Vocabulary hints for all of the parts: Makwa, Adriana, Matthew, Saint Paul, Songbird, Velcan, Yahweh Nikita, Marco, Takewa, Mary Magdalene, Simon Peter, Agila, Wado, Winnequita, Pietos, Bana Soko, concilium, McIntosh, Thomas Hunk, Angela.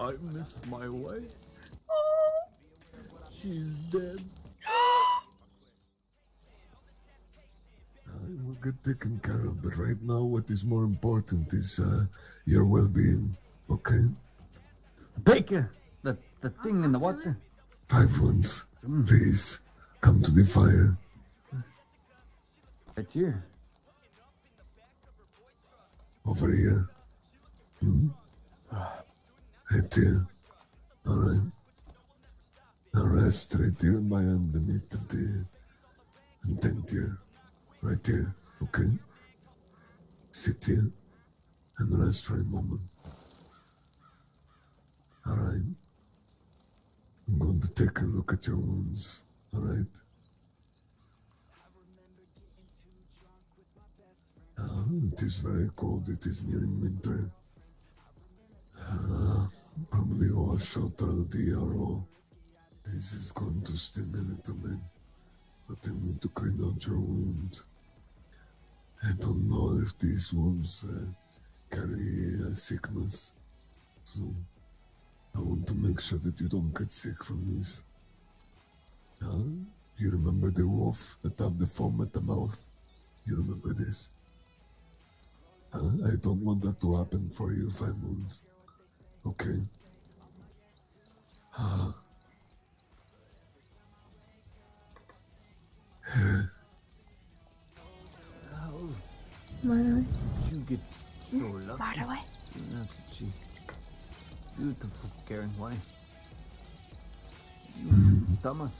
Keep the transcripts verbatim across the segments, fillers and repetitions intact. I missed my way. Oh. She's dead. I will get taken care of, but right now what is more important is uh, your well-being, okay? Baker! The, the thing in the water? Typhoons, mm. please, come to the fire. Right here. Over here. Mm. Right here. Alright. Now rest right here in my underneath of the tent here. Right here, okay? Sit here and rest for a moment. Alright. I'm going to take a look at your wounds, alright? Ah, it is very cold, it is nearing winter. Ah, probably wash out all the arrow. This is going to sting a little bit, but I need to clean out your wound. I don't know if these wounds uh, carry a sickness, so I want to make sure that you don't get sick from this. Huh? You remember the wolf that had the foam at the mouth? You remember this? Huh? I don't want that to happen for you, five wounds. Okay. Huh. Murder. You get so lucky. Far away. Look at you. Beautiful, caring wife. You, Thomas,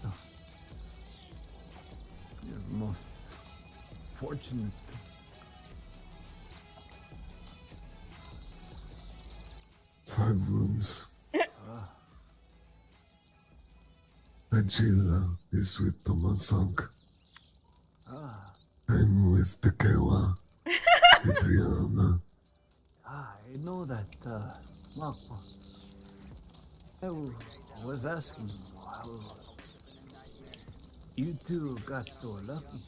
you're most fortunate. Five wounds. ah. Agila is with Thomas Hunk. Ah. I'm with Takewa, Adriana. Ah, I know that, uh, Marco. I was asking how you two got so lucky.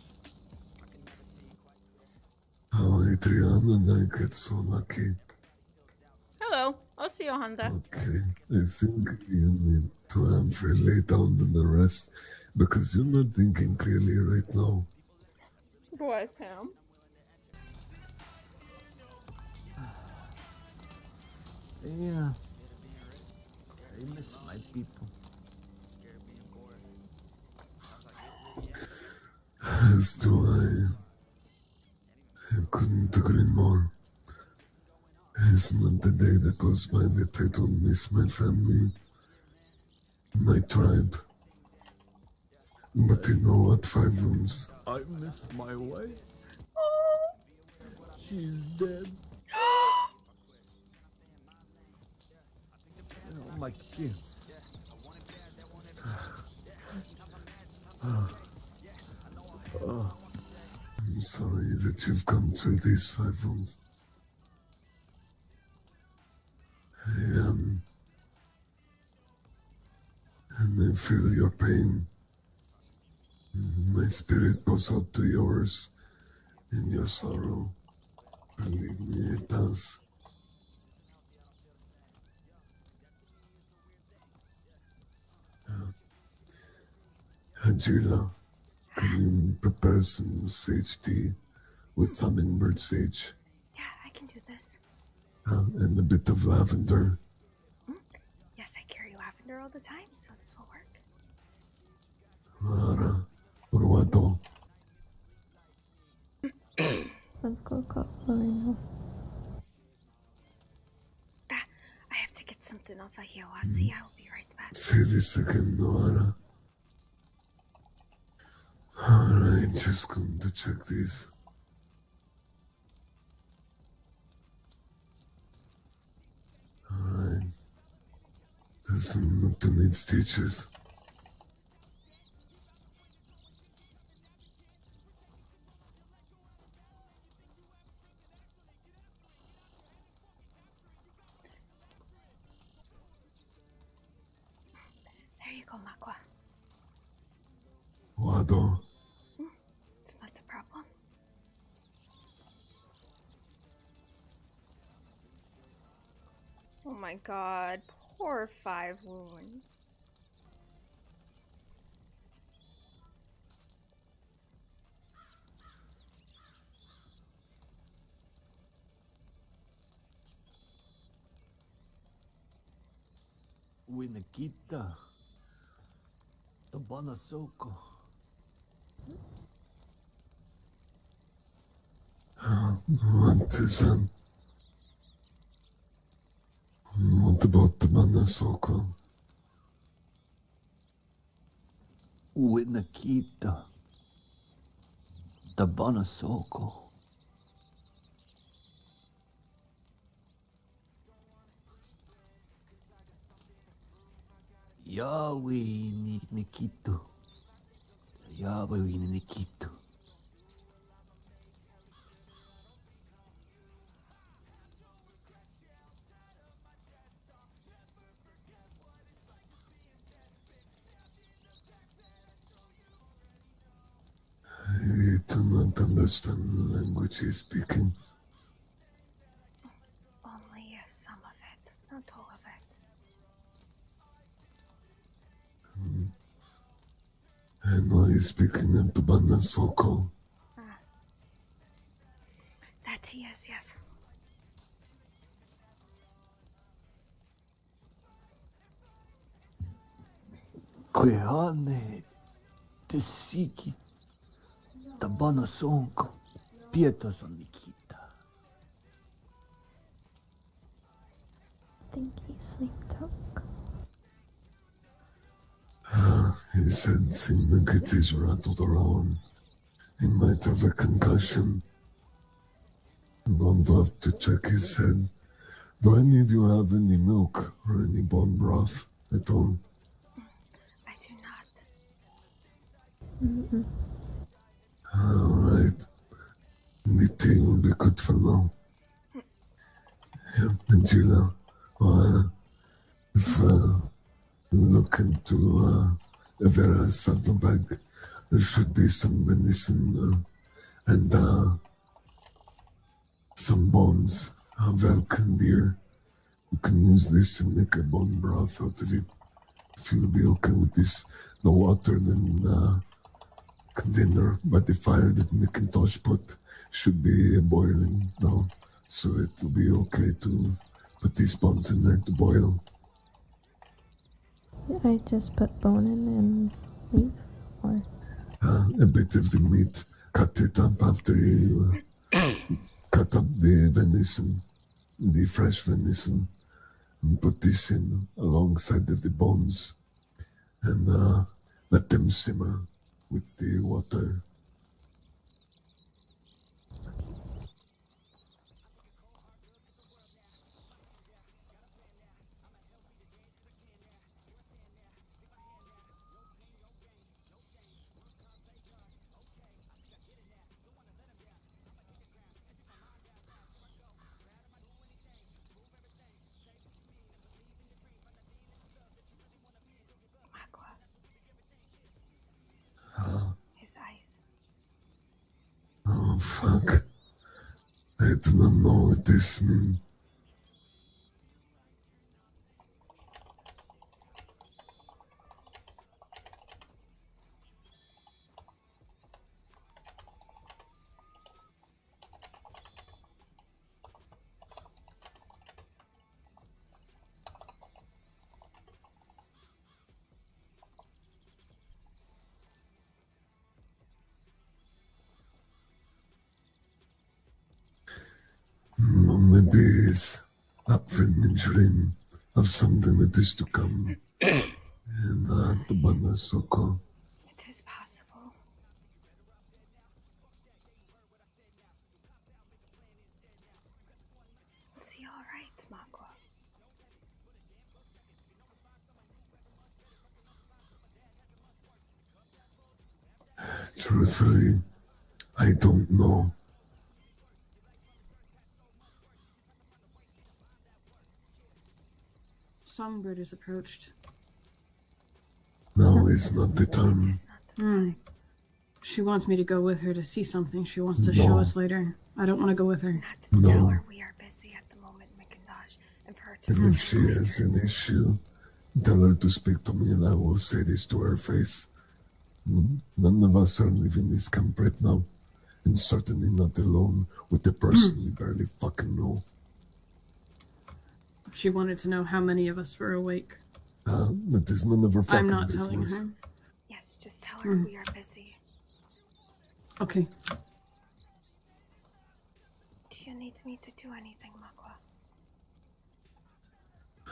How Adriana and I got so lucky. Hello, I'll see you, Honda. Okay, I think you need to have a lay down and the rest, because you're not thinking clearly right now. Was him. Yeah, I miss my people. As do I. I couldn't agree more. It's not the day that goes by that I don't miss my family, my tribe. But you know what, five rooms? I missed my wife. Oh. She's dead. You know, my kids. oh. Oh. I'm sorry that you've come through these five rooms. I am. And I feel your pain. My spirit goes out to yours in your sorrow. Believe me, it does. Uh, Angela, can you prepare some sage tea with hummingbird sage? Yeah, I can do this. Uh, and a bit of lavender. Mm-hmm. Yes, I carry lavender all the time, so this will work. Mara. Or Wado. I've got I have to get something off of here. I'll see. I'll be right back. Say this again, Mara. Alright, just come to check this. Alright. Doesn't look to need stitches. Makwa. Wado. It's not a problem. Oh my god, or five wounds. Winnequita, the Bana Soko. What is it? What about the Bana Soko? Winnequita, the Bana Soko. Yahweh Nikita. Yahweh Nikita. I do not understand the language he's speaking. Only some of it, not all of it. I know he's speaking in the Bana Soko. Ah. That he is, yes. Quehane, Tesiki, the Bana Soko, Pietos on Nikita. Think he sleep talk? His head seemed like it is rattled around. He might have a concussion. I'm going to have to check his head. Do any of you have any milk or any bone broth at home? I do not. Mm-mm. Alright. The tea will be good for now. Yeah, Angela, uh, if uh, you look into uh, a very saddlebag, there should be some venison uh, and uh, some bones, a Velcan deer. You can use this and make a bone broth out of it. If you'll be okay with this, no water in the uh, container, but the fire that McIntosh put should be boiling now, so it will be okay to put these bones in there to boil. I just put bone in and leave, or? Uh, a bit of the meat, cut it up after you uh, cut up the venison, the fresh venison, and put this in alongside of the bones, and uh, let them simmer with the water. Fuck. I do not know what this means. Maybe it's up in the dream of something that is to come. And uh, the Bana Soko. It is possible. Is he all right, Marco? Truthfully, I don't know. Songbird is approached. No, it's not the time. Mm. She wants me to go with her to see something she wants to no. show us later. I don't want to go with her. Not now, no. We are busy at the moment, McIntosh. And if she has an issue, tell her to speak to me and I will say this to her face. None of us are living this camp right now, and certainly not alone with the person we barely fucking know. She wanted to know how many of us were awake. Uh, that is none of her fucking business. I'm not telling her. Yes, just tell her mm. we are busy. Okay. Do you need me to do anything, Makwa?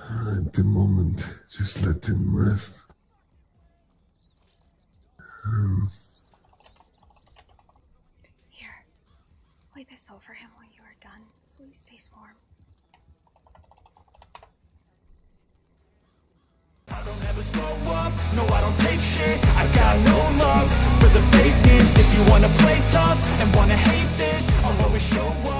Uh, at the moment, just let him rest. Um, Here, lay this over him when you are done, so he stays warm. I don't ever slow up, no I don't take shit, I got no love for the fakeness. If you wanna play tough and wanna hate this, I'll always show up.